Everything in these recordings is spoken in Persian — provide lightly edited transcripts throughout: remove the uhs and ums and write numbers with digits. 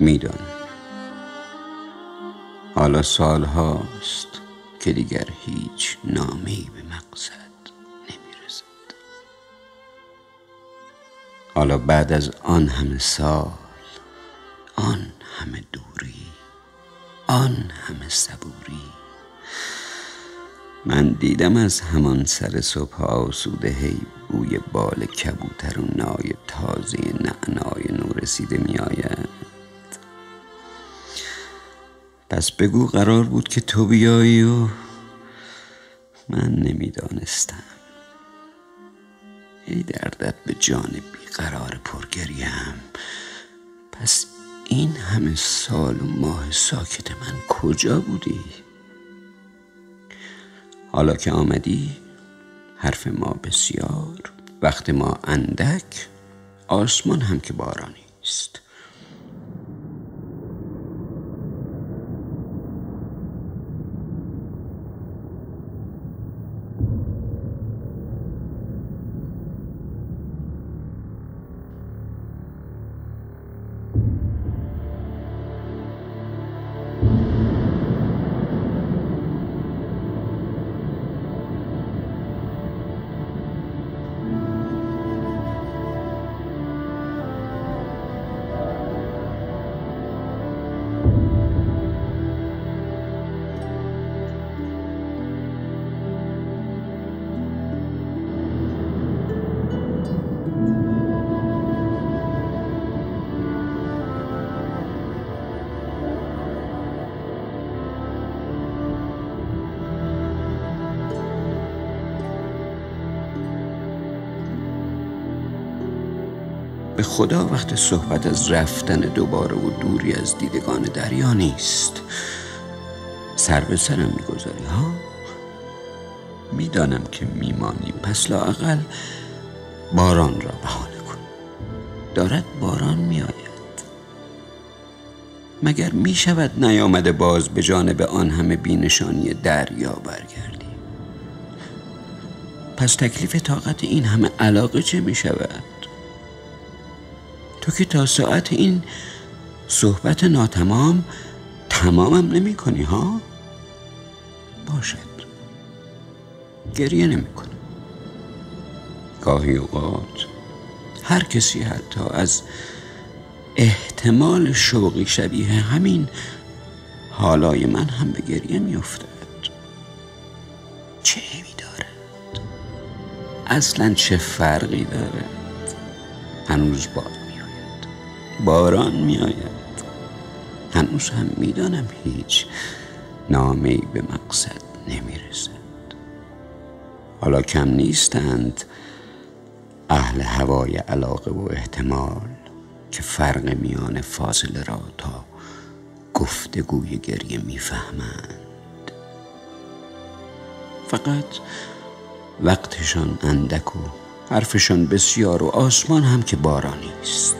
میدان. حالا سال هاست که دیگر هیچ نامی به مقصد نمیرسد. حالا بعد از آن همه سال، آن همه دوری، آن همه صبوری، من دیدم از همان سر صبح آسوده هی بوی بال کبوتر و نای تازه نعنای نورسیده می آید. پس بگو قرار بود که تو بیایی و من نمیدانستم. ای دردت به جان بیقرار پرگریم، پس این همه سال و ماه ساکت من کجا بودی؟ حالا که آمدی، حرف ما بسیار، وقت ما اندک، آسمان هم که بارانی است. به خدا وقت صحبت از رفتن دوباره و دوری از دیدگان دریا نیست. سر به سرم میگذاری ها؟ میدانم که میمانی، پس لااقل باران را بهانه کن. دارد باران میآید. مگر میشود نیامده باز به جانب آن همه بینشانی دریا برگردی؟ پس تکلیف طاقت این همه علاقه چه میشود؟ تو که تا ساعت این صحبت ناتمام تمامم نمی کنی ها؟ باشد، گریه نمی کنم. گاهی اوقات هر کسی حتی از احتمال شوقی شبیه همین حالای من هم به گریه می افتد. چه عیبی دارد؟ اصلا چه فرقی دارد؟ هنوز باران می آید. هنوز هم می دانم هیچ نامی به مقصد نمی رسد. حالا کم نیستند اهل هوای علاقه و احتمال که فرق میان فاصله را تا گفتگوی گریه می فهمند. فقط وقتشان اندک و حرفشان بسیار و آسمان هم که بارانی است.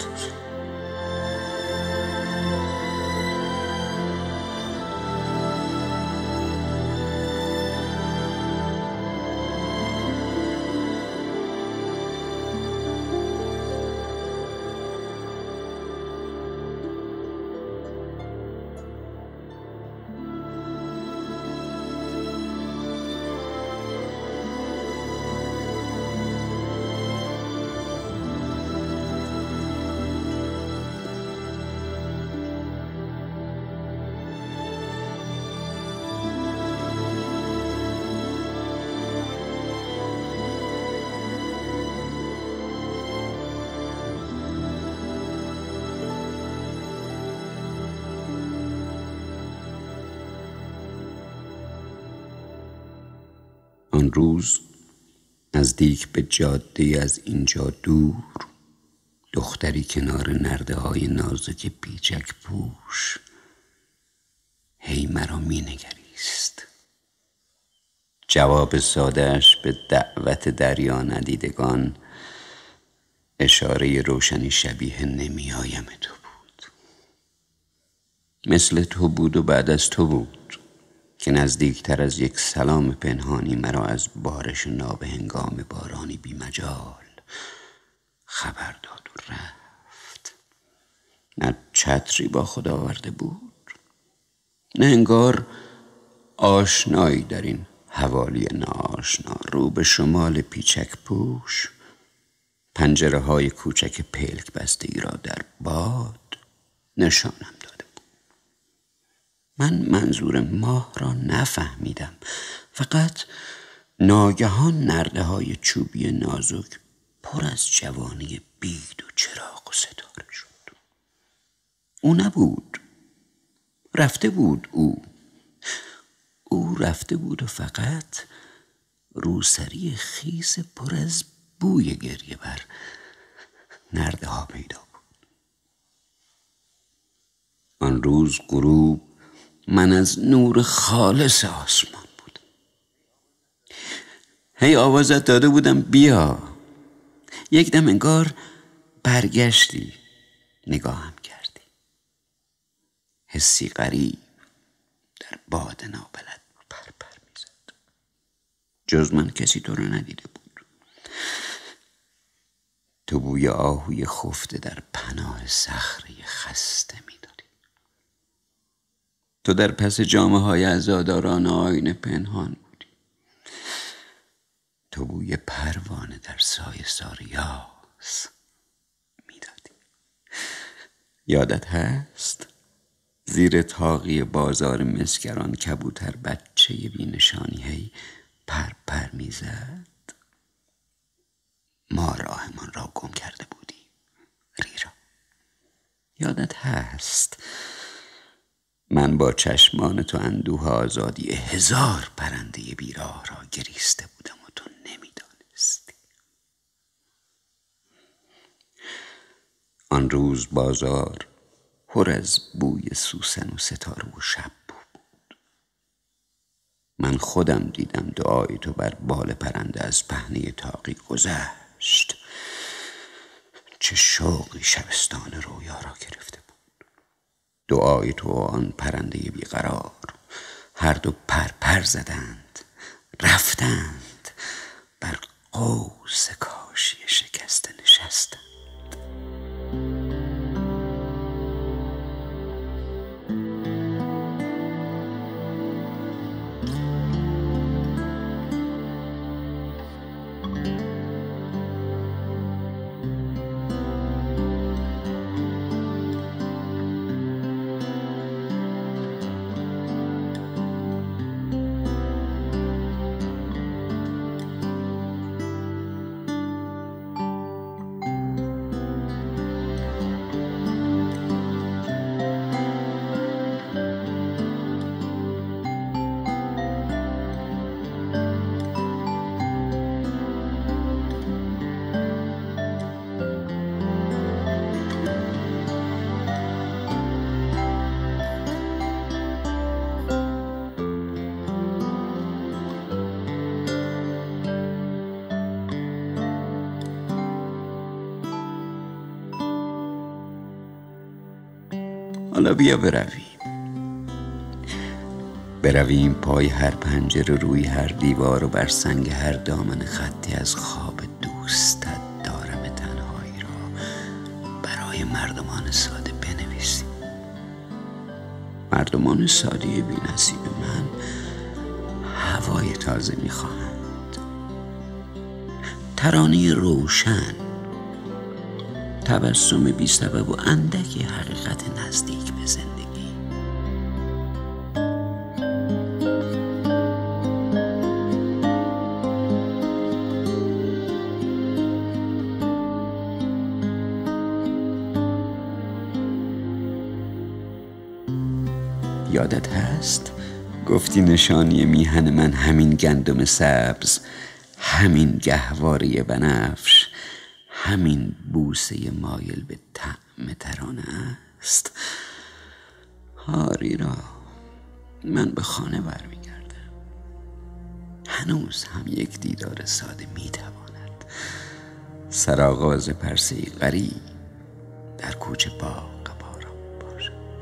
آن روز نزدیک به جاده از اینجا دور، دختری کنار نرده های نازک پیچک پوش هی مرا می نگریست. جواب سادهش به دعوت دریا ندیدگان اشاره روشنی شبیه نمی آیم تو بود. مثل تو بود و بعد از تو بود که نزدیکتر از یک سلام پنهانی مرا از بارش نابهنگام بارانی بی مجال خبر داد و رفت. نه چتری با خود آورده بود، نه انگار آشنایی در این حوالی ناآشنا. رو به شمال پیچک پوش پنجره های کوچک پلک بستگی را در باد نشانم داده بود. من منظور ماه را نفهمیدم، فقط ناگهان نرده های چوبی نازک پر از جوانی بید و چراغ و ستاره شد. او نبود، رفته بود. او رفته بود و فقط روسری خیس پر از بوی گریه بر نرده ها پیدا بود. آن روز غروب من از نور خالص آسمان بودم. هی آوازت داده بودم بیا، یک دم انگار برگشتی، نگاهم کردی. حسی غریب در باد نابلد پرپر میزد. جز من کسی تو رو ندیده بود. تو بوی آهوی خفته در پناه صخره خسته میدادی. تو در پس جامه های عزاداران آینه پنهان بودی. تو بوی پروانه در سایه ساریاس میدادی. یادت هست؟ زیر تاقی بازار مسکران کبوتر بچه بینشانی هی پر میزد. ما راهمان را گم کرده بودی ریرا. یادت هست من با چشمان تو اندوه آزادی 1000 پرنده بیراه را گریسته بودم و تو نمیدانستی. آن روز بازار پر از بوی سوسن و ستاره و شب بود. من خودم دیدم دعای تو بر بال پرنده از پهنه تاقی گذشت. چه شوقی شبستان رویا را گرفته بود. دعای تو آن پرنده بیقرار هر دو پر زدند، رفتند، بر قوس کاشی شکسته نشستند. حالا بیا برویم پای هر پنجره، روی هر دیوار و بر سنگ هر دامن خطی از خواب دوستت دارم تنهایی را برای مردمان ساده بنویسیم. مردمان ساده بی نصیب من هوای تازه میخواهند، ترانه روشن، تبسم بی سبب و اندکی حقیقت نزدیک به زندگی. یادت هست گفتی نشانی میهن من همین گندم سبز، همین گهواره بنفش، همین بوسه مایل به طعم ترانه است. هاری را من به خانه برمیگردم. هنوز هم یک دیدار ساده میتواند سرآغاز پرسه غریب در کوچه باغ